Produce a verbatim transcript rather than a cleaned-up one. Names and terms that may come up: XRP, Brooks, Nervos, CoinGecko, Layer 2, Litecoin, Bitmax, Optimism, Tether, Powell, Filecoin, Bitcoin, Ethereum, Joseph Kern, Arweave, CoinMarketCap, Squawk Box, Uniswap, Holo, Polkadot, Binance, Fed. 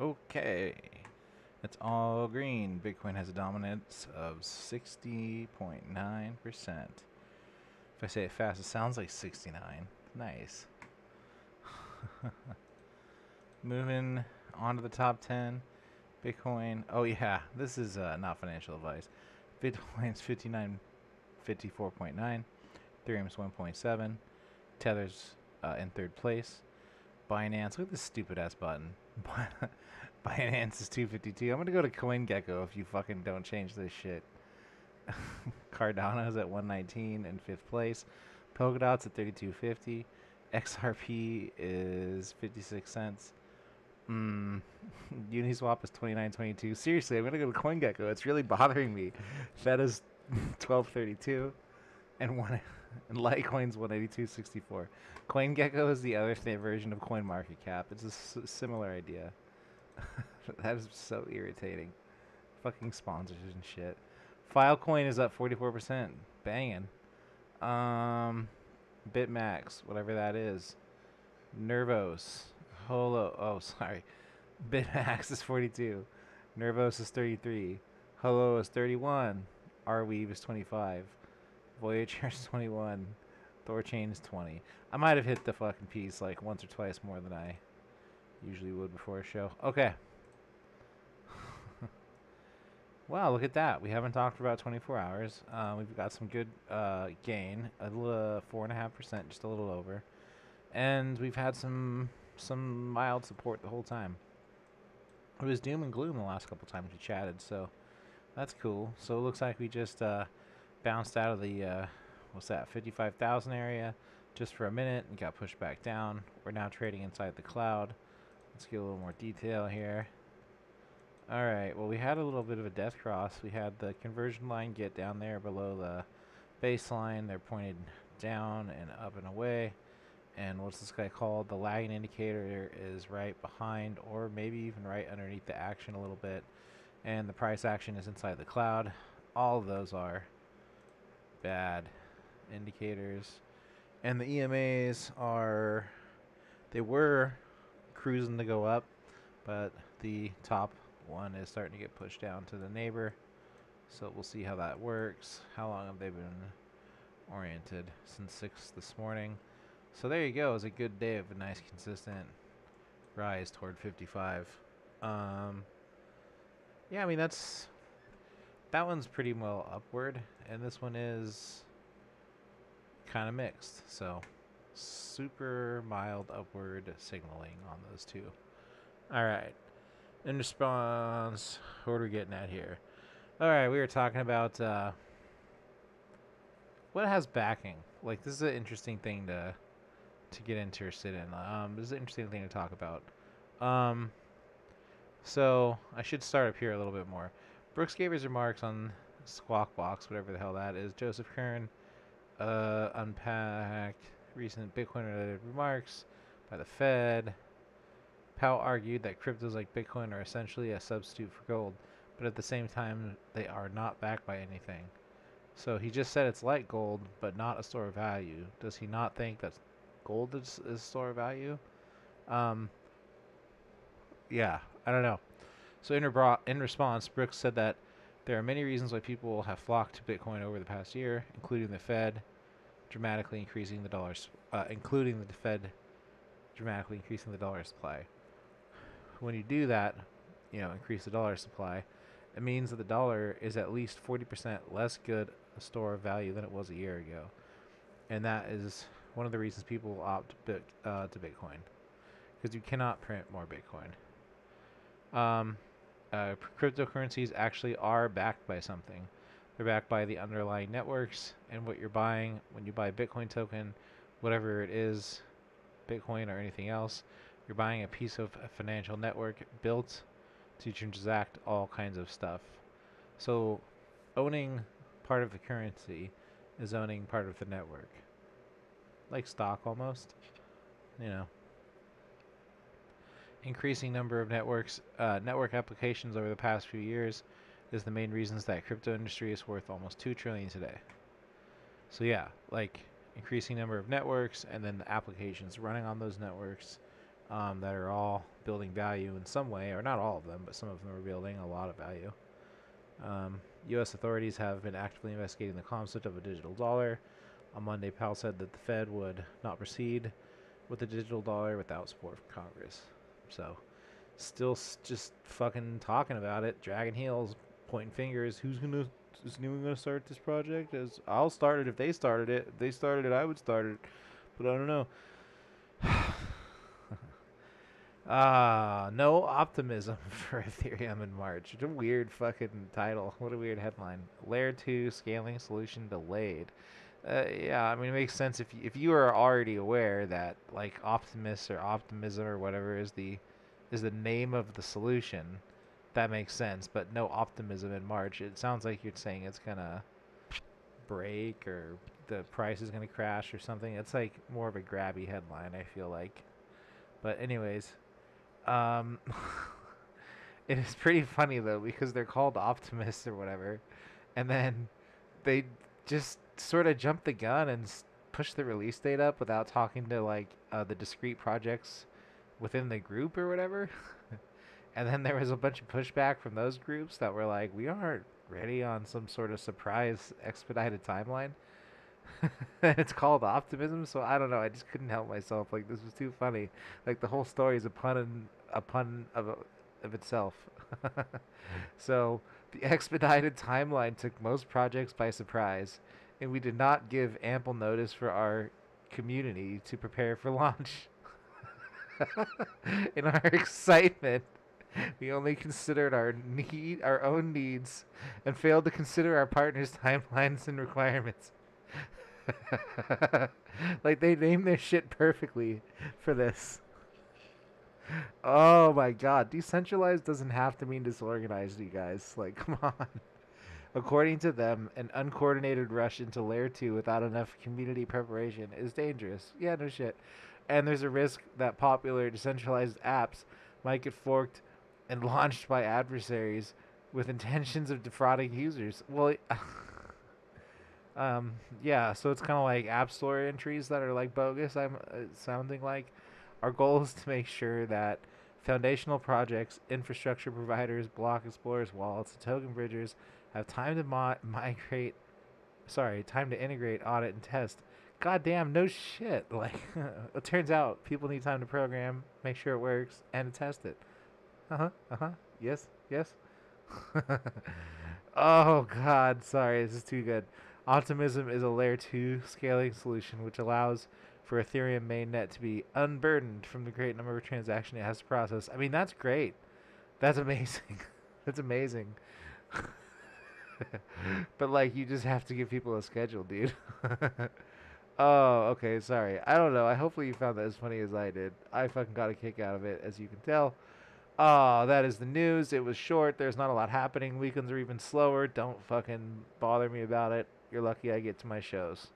Okay, it's all green. Bitcoin has a dominance of sixty point nine percent. If I say it fast, it sounds like sixty-nine. Nice. Moving on to the top ten. Bitcoin. Oh yeah, this is uh, not financial advice. Bitcoin's fifty-nine, fifty-four point nine. Ethereum's one point seven. Tether's uh, in third place. Binance. Look at this stupid ass button. Binance is two fifty-two. I'm gonna go to CoinGecko if you fucking don't change this shit. Cardano's at one nineteen in fifth place. Polkadot's at thirty-two fifty. X R P is fifty-six cents. Mm. Uniswap is twenty-nine twenty-two. Seriously, I'm gonna go to CoinGecko. It's really bothering me. Fed is twelve thirty-two, and one and Litecoin's one eighty-two sixty-four. CoinGecko is the other version of CoinMarketCap. It's a s similar idea. That is so irritating. Fucking sponsors and shit. Filecoin is up forty-four percent. Banging. Um, Bitmax, whatever that is. Nervos. Holo. Oh, sorry. Bitmax is forty-two. Nervos is thirty-three. Holo is thirty-one. Arweave is twenty-five. Voyager is twenty-one. Thor chain is twenty. I might have hit the fucking piece like once or twice more than I usually would before a show. Okay. Wow, look at that. We haven't talked for about twenty-four hours. Uh, we've got some good uh, gain, a little four point five percent, just a little over. And we've had some some mild support the whole time. It was doom and gloom the last couple times we chatted, so that's cool. So it looks like we just uh, bounced out of the, uh, what's that, fifty-five thousand area just for a minute and got pushed back down. We're now trading inside the cloud. Let's get a little more detail here. Alright, well, we had a little bit of a death cross. We had the conversion line get down there below the baseline. They're pointed down and up and away. And what's this guy called? The lagging indicator is right behind or maybe even right underneath the action a little bit. And the price action is inside the cloud. All of those are bad indicators. And the E M As are... They were cruising to go up, but the top... one is starting to get pushed down to the neighbor, so we'll see how that works. How long have they been oriented? Since six this morning. So there you go. It's a good day of a nice consistent rise toward fifty-five. Um, yeah, I mean that's that one's pretty well upward, and this one is kind of mixed. So super mild upward signaling on those two. All right. In response, what are we getting at here? Alright, we were talking about uh, what has backing. Like, this is an interesting thing to to get interested in. Um, this is an interesting thing to talk about. Um, so, I should start up here a little bit more. Brooks gave his remarks on Squawk Box, whatever the hell that is. Joseph Kern uh, unpacked recent Bitcoin-related remarks by the Fed. Powell argued that cryptos like Bitcoin are essentially a substitute for gold, but at the same time, they are not backed by anything. So he just said it's like gold, but not a store of value. Does he not think that gold is, is a store of value? Um, yeah, I don't know. So in, in response, Brooks said that there are many reasons why people have flocked to Bitcoin over the past year, including the Fed dramatically increasing the dollars, uh, including the Fed dramatically increasing the dollar supply. When you do that, you know, increase the dollar supply, it means that the dollar is at least forty percent less good a store of value than it was a year ago. And that is one of the reasons people opt bit, uh, to Bitcoin. Because you cannot print more Bitcoin. Um, uh, cryptocurrencies actually are backed by something. They're backed by the underlying networks and what you're buying. When you buy a Bitcoin token, whatever it is, Bitcoin or anything else, you're buying a piece of a financial network built to transact all kinds of stuff. So owning part of the currency is owning part of the network. Like stock almost, you know. Increasing number of networks, uh, network applications over the past few years is the main reasons that crypto industry is worth almost two trillion dollars today. So yeah, like increasing number of networks and then the applications running on those networks um, that are all building value in some way, or not all of them, but some of them are building a lot of value. Um, U S authorities have been actively investigating the concept of a digital dollar. On Monday, Powell said that the Fed would not proceed with the digital dollar without support from Congress. So, still just fucking talking about it, dragging heels, pointing fingers. Who's gonna? Is anyone gonna start this project? As I'll start it if they started it. If they started it, I would start it, but I don't know. Ah, uh, no optimism for Ethereum in March. What a weird fucking title. What a weird headline. Layer two scaling solution delayed. Uh, yeah, I mean, it makes sense if you, if you are already aware that, like, Optimus or Optimism or whatever is the is the name of the solution. That makes sense, but no optimism in March. It sounds like you're saying it's gonna break or the price is gonna crash or something. It's like more of a grabby headline, I feel like. But anyways, um, it is pretty funny though, because they're called Optimists or whatever, and then they just sort of jump the gun and push the release date up without talking to, like, uh, the discrete projects within the group or whatever. And then there was a bunch of pushback from those groups that were like, we aren't ready on some sort of surprise expedited timeline. It's called Optimism, so I don't know, I just couldn't help myself. Like, this was too funny. Like, the whole story is a pun in, a pun of of itself. So the expedited timeline took most projects by surprise, and we did not give ample notice for our community to prepare for launch. In our excitement, we only considered our need, our own needs, and failed to consider our partners' timelines and requirements. Like, they named their shit perfectly for this. Oh my god, decentralized doesn't have to mean disorganized, you guys. Like, come on. According to them, an uncoordinated rush into layer two without enough community preparation is dangerous. Yeah, no shit. And there's a risk that popular decentralized apps might get forked and launched by adversaries with intentions of defrauding users. Well, um, yeah, so it's kind of like app store entries that are, like, bogus, I'm uh, sounding like. Our goal is to make sure that foundational projects, infrastructure providers, block explorers, wallets, and token bridgers have time to mo migrate, sorry, time to integrate, audit, and test. Goddamn, no shit. Like, it turns out people need time to program, make sure it works, and to test it. Uh-huh, uh-huh, yes, yes. Oh, God, sorry, this is too good. Optimism is a layer two scaling solution which allows for Ethereum mainnet to be unburdened from the great number of transactions it has to process. I mean, that's great. That's amazing. That's amazing. But, like, you just have to give people a schedule, dude. Oh, okay, sorry. I don't know. I hopefully you found that as funny as I did. I fucking got a kick out of it, as you can tell. Oh, that is the news. It was short. There's not a lot happening. Weekends are even slower. Don't fucking bother me about it. You're lucky I get to my shows.